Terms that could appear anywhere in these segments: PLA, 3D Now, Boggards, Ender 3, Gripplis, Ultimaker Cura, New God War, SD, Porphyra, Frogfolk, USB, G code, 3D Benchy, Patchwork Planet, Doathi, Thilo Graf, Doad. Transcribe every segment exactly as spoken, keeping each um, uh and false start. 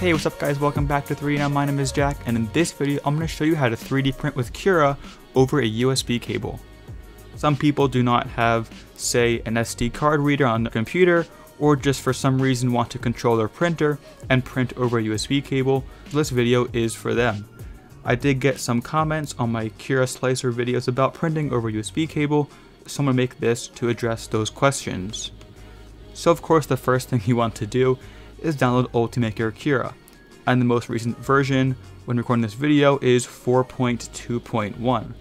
Hey, what's up guys, welcome back to three D Now, my name is Jack, and in this video I'm going to show you how to three D print with Cura over a U S B cable. Some people do not have, say, an S D card reader on their computer, or just for some reason want to control their printer and print over a U S B cable, so this video is for them. I did get some comments on my Cura Slicer videos about printing over a U S B cable, so I'm going to make this to address those questions. So of course the first thing you want to do is download Ultimaker Cura, and the most recent version when recording this video is four point two point one.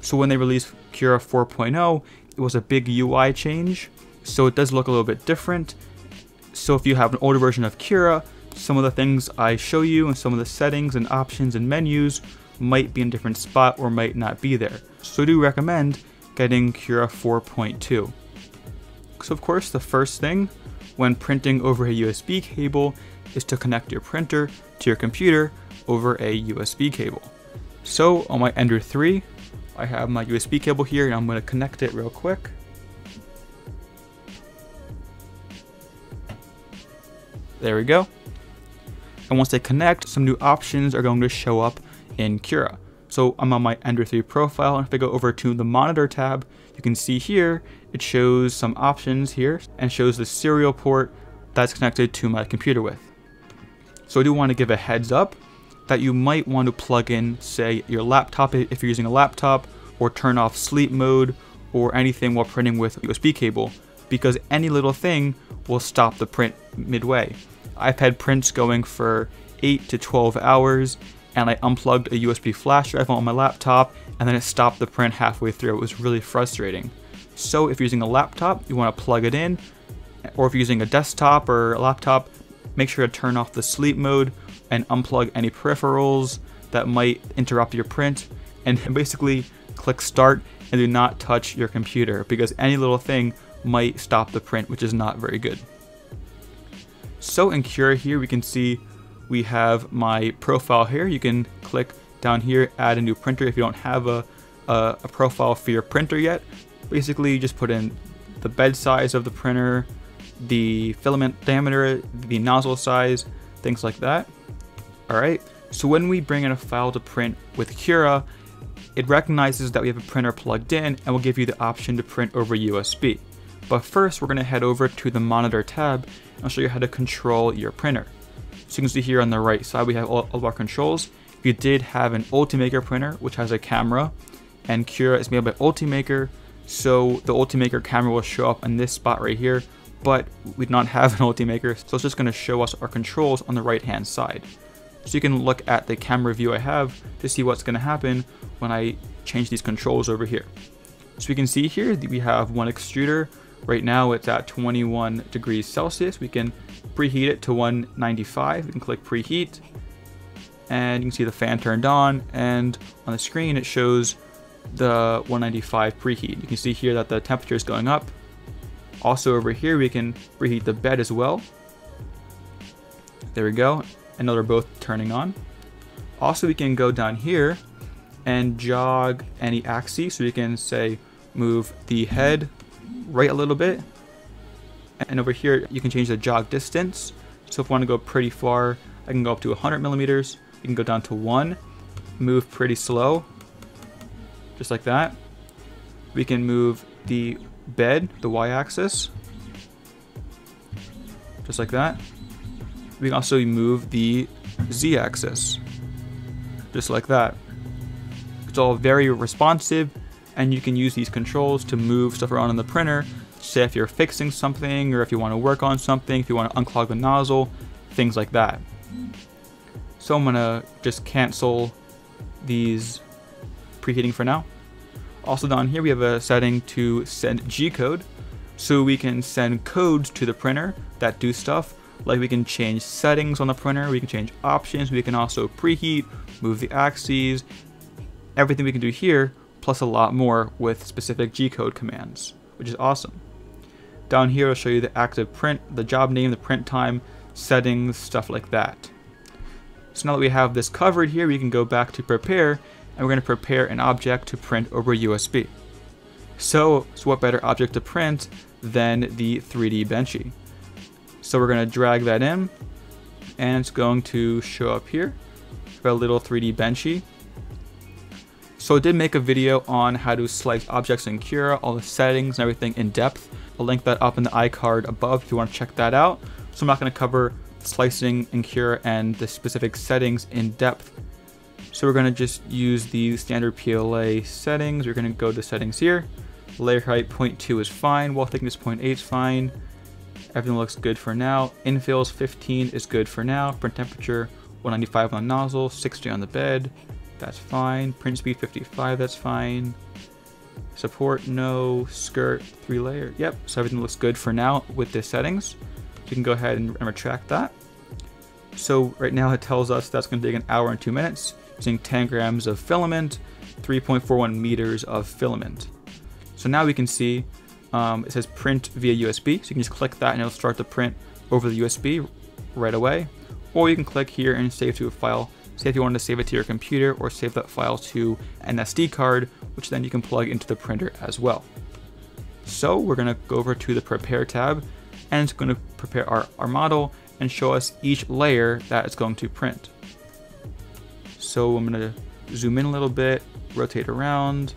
So when they released Cura four point oh, it was a big U I change, so it does look a little bit different. So if you have an older version of Cura, some of the things I show you and some of the settings and options and menus might be in a different spot or might not be there. So I do recommend getting Cura four point two. So of course the first thing when printing over a U S B cable is to connect your printer to your computer over a U S B cable. So on my Ender three, I have my U S B cable here and I'm going to connect it real quick. There we go. And once they connect, some new options are going to show up in Cura. So I'm on my Ender three profile, and if I go over to the monitor tab, you can see here, it shows some options here and shows the serial port that's connected to my computer with. So I do want to give a heads up that you might want to plug in, say, your laptop if you're using a laptop, or turn off sleep mode or anything while printing with a U S B cable, because any little thing will stop the print midway. I've had prints going for eight to twelve hours, and I unplugged a U S B flash drive on my laptop and then it stopped the print halfway through. It was really frustrating. So if you're using a laptop, you want to plug it in, or if you're using a desktop or a laptop, make sure to turn off the sleep mode and unplug any peripherals that might interrupt your print, and basically click start and do not touch your computer, because any little thing might stop the print, which is not very good. So in Cura here we can see we have my profile here. You can click down here, add a new printer if you don't have a, a, a profile for your printer yet. Basically, you just put in the bed size of the printer, the filament diameter, the nozzle size, things like that. All right, so when we bring in a file to print with Cura, it recognizes that we have a printer plugged in and will give you the option to print over U S B. But first, we're gonna head over to the monitor tab and I'll show you how to control your printer. So you can see here on the right side, we have all of our controls. If you did have an Ultimaker printer, which has a camera, and Cura is made by Ultimaker, so the Ultimaker camera will show up in this spot right here, but we do not have an Ultimaker, so it's just going to show us our controls on the right-hand side. So you can look at the camera view I have to see what's going to happen when I change these controls over here. So we can see here that we have one extruder. Right now it's at twenty-one degrees Celsius. We can preheat it to one ninety-five. We can click preheat, and you can see the fan turned on, and on the screen it shows the one ninety-five preheat. You can see here that the temperature is going up. Also over here we can preheat the bed as well. There we go, and now they're both turning on. Also we can go down here and jog any axis, so we can, say, move the head right a little bit, and over here you can change the jog distance. So if I want to go pretty far, I can go up to one hundred millimeters. You can go down to one, move pretty slow, just like that. We can move the bed, the y-axis, just like that. We can also move the z-axis, just like that. It's all very responsive, and you can use these controls to move stuff around on the printer, say if you're fixing something, or if you want to work on something, if you want to unclog the nozzle, things like that. So I'm gonna just cancel these preheating for now. Also down here we have a setting to send G code, so we can send codes to the printer that do stuff, like we can change settings on the printer, we can change options, we can also preheat, move the axes, everything we can do here, plus a lot more with specific G code commands, which is awesome. Down here I'll show you the active print, the job name, the print time, settings, stuff like that. So now that we have this covered here, we can go back to prepare, and we're going to prepare an object to print over U S B. So, so what better object to print than the three D Benchy? So we're going to drag that in, and it's going to show up here, a little three D Benchy. So I did make a video on how to slice objects in Cura, all the settings and everything in depth. I'll link that up in the iCard above if you want to check that out. So I'm not going to cover slicing in Cura and the specific settings in depth. So we're going to just use the standard P L A settings. We're going to go to settings here. Layer height zero point two is fine. Wall thickness zero point eight is fine. Everything looks good for now. Infills fifteen is good for now. Print temperature one ninety-five on the nozzle, sixty on the bed. That's fine. Print speed fifty-five, that's fine. Support, no. Skirt, three layer. Yep, so everything looks good for now with the settings. You can go ahead and retract that. So right now it tells us that's gonna take an hour and two minutes using ten grams of filament, three point four one meters of filament. So now we can see um, it says print via U S B. So you can just click that and it'll start to print over the U S B right away. Or you can click here and save to a file. Say if you wanted to save it to your computer or save that file to an S D card, which then you can plug into the printer as well. So we're gonna go over to the prepare tab and it's gonna prepare our, our model and show us each layer that it's going to print. So I'm gonna zoom in a little bit, rotate around,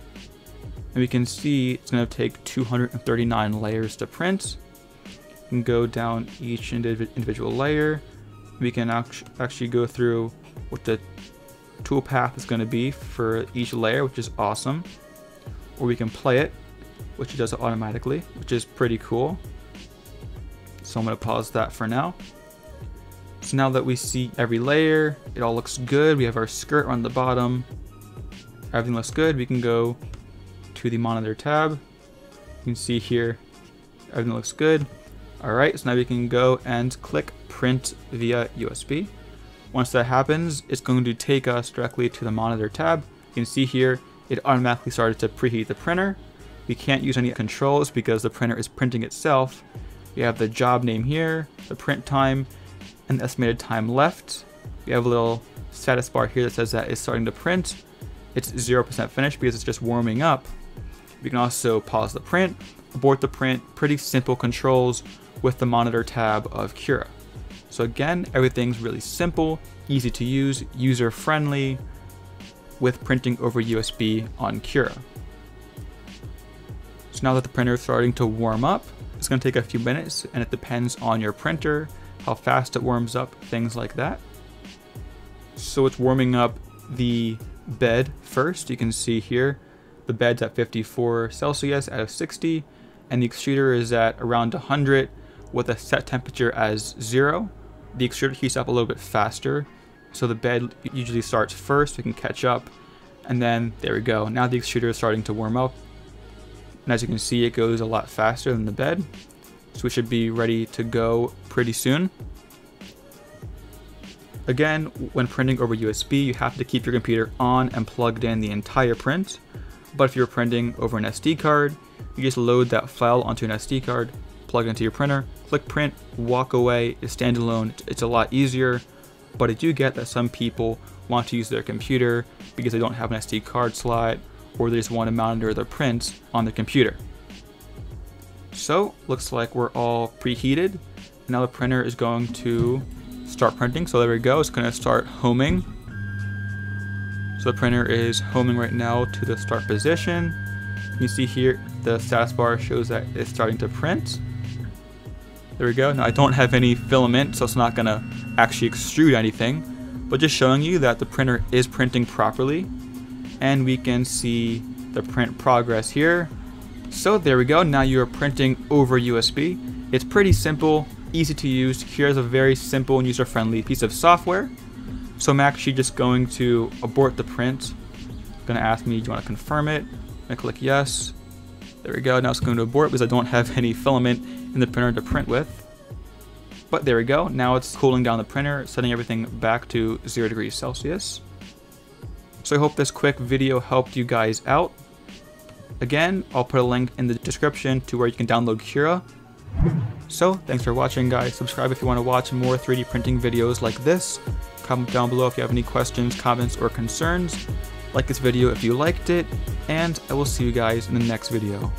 and we can see it's gonna take two hundred thirty-nine layers to print. You can go down each indiv- individual layer. We can actually go through what the tool path is going to be for each layer, which is awesome. Or we can play it, which it does it automatically, which is pretty cool. So I'm going to pause that for now. So now that we see every layer, it all looks good. We have our skirt on the bottom. Everything looks good. We can go to the monitor tab. You can see here, everything looks good. All right, so now we can go and click print via U S B. Once that happens, it's going to take us directly to the monitor tab. You can see here, it automatically started to preheat the printer. We can't use any controls because the printer is printing itself. We have the job name here, the print time, and the estimated time left. We have a little status bar here that says that it's starting to print. It's zero percent finished because it's just warming up. We can also pause the print, abort the print, pretty simple controls with the monitor tab of Cura. So again, everything's really simple, easy to use, user-friendly with printing over U S B on Cura. So now that the printer is starting to warm up, it's going to take a few minutes and it depends on your printer, how fast it warms up, things like that. So it's warming up the bed first. You can see here, the bed's at fifty-four Celsius out of sixty, and the extruder is at around one hundred with a set temperature as zero. The extruder heats up a little bit faster, so the bed usually starts first, we can catch up, and then there we go. Now the extruder is starting to warm up, and as you can see, it goes a lot faster than the bed, so we should be ready to go pretty soon. Again, when printing over U S B, you have to keep your computer on and plugged in the entire print, but if you're printing over an S D card, you just load that file onto an S D card, plug it into your printer, click print, walk away, it's standalone, it's a lot easier. But I do get that some people want to use their computer because they don't have an S D card slot or they just want to monitor their prints on their computer. So looks like we're all preheated. Now the printer is going to start printing. So there we go, it's gonna start homing. So the printer is homing right now to the start position. You can see here, the status bar shows that it's starting to print. There we go. Now I don't have any filament, so it's not gonna actually extrude anything, but just showing you that the printer is printing properly and we can see the print progress here. So there we go. Now you are printing over U S B. It's pretty simple, easy to use. Cura is a very simple and user-friendly piece of software. So I'm actually just going to abort the print. It's gonna ask me, do you wanna confirm it? I click yes. There we go. Now it's going to abort because I don't have any filament in the printer to print with. But there we go. Now it's cooling down the printer, setting everything back to zero degrees Celsius. So I hope this quick video helped you guys out. Again, I'll put a link in the description to where you can download Cura. So thanks for watching, guys. Subscribe if you want to watch more three D printing videos like this. Comment down below if you have any questions, comments, or concerns. Like this video if you liked it, and I will see you guys in the next video.